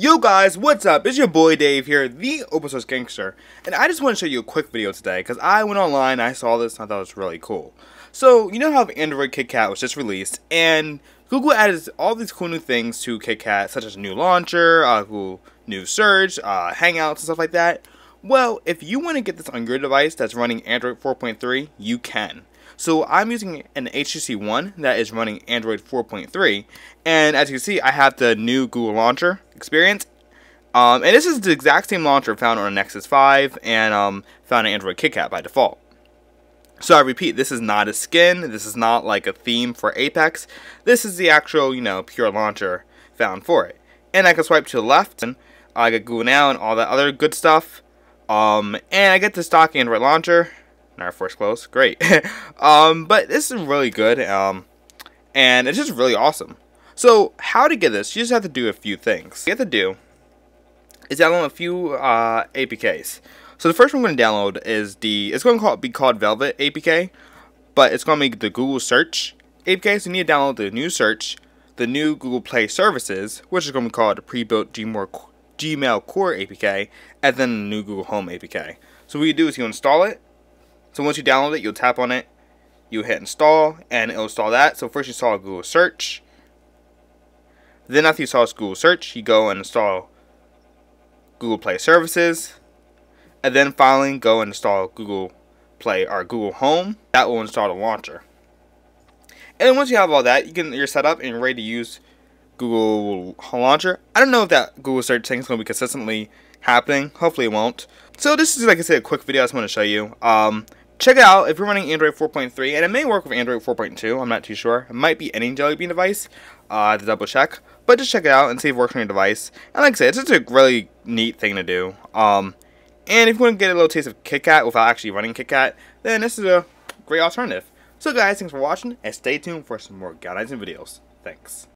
Yo guys, what's up? It's your boy Dave here, the open source gangster, and I just want to show you a quick video today because I went online, I saw this, and I thought it was really cool. So you know how Android KitKat was just released, and Google added all these cool new things to KitKat, such as a new launcher, Google new search, Hangouts, and stuff like that. Well, if you want to get this on your device that's running Android 4.3, you can. So I'm using an HTC One that is running Android 4.3, and as you can see, I have the new Google Launcher experience. And this is the exact same launcher found on a Nexus 5 and found on Android KitKat by default. So I repeat, this is not a skin, this is not like a theme for Apex, this is the actual, you know, pure launcher found for it. And I can swipe to the left, and I get Google Now and all that other good stuff. And I get the stock Android launcher. Our first close, great. But this is really good, and it's just really awesome. So how to get this, you just have to do a few things. What you have to do is download a few APKs. So the first one I'm going to download is it's going to be called Velvet APK, but it's going to be the Google Search APK. So you need to download the new Search, the new Google Play Services, which is going to be called the Prebuilt G-more Gmail Core APK, and then the new Google Home APK. So what you do is you install it. So once you download it, you'll tap on it, you hit install, and it'll install that. So first you install Google Search. Then after you install Google Search, you go and install Google Play Services. And then finally go and install Google Play or Google Home. That will install the launcher. And once you have all that, you're set up and ready to use Google Launcher. I don't know if that Google Search thing is going to be consistently happening. Hopefully it won't. So this is, like I said, a quick video I just want to show you. Check it out if you're running Android 4.3, and it may work with Android 4.2, I'm not too sure. It might be any Jelly Bean device, to double check. But just check it out and see if it works on your device. And like I said, it's just a really neat thing to do. And if you want to get a little taste of KitKat without actually running KitKat, then this is a great alternative. So guys, thanks for watching, and stay tuned for some more guidance and videos. Thanks.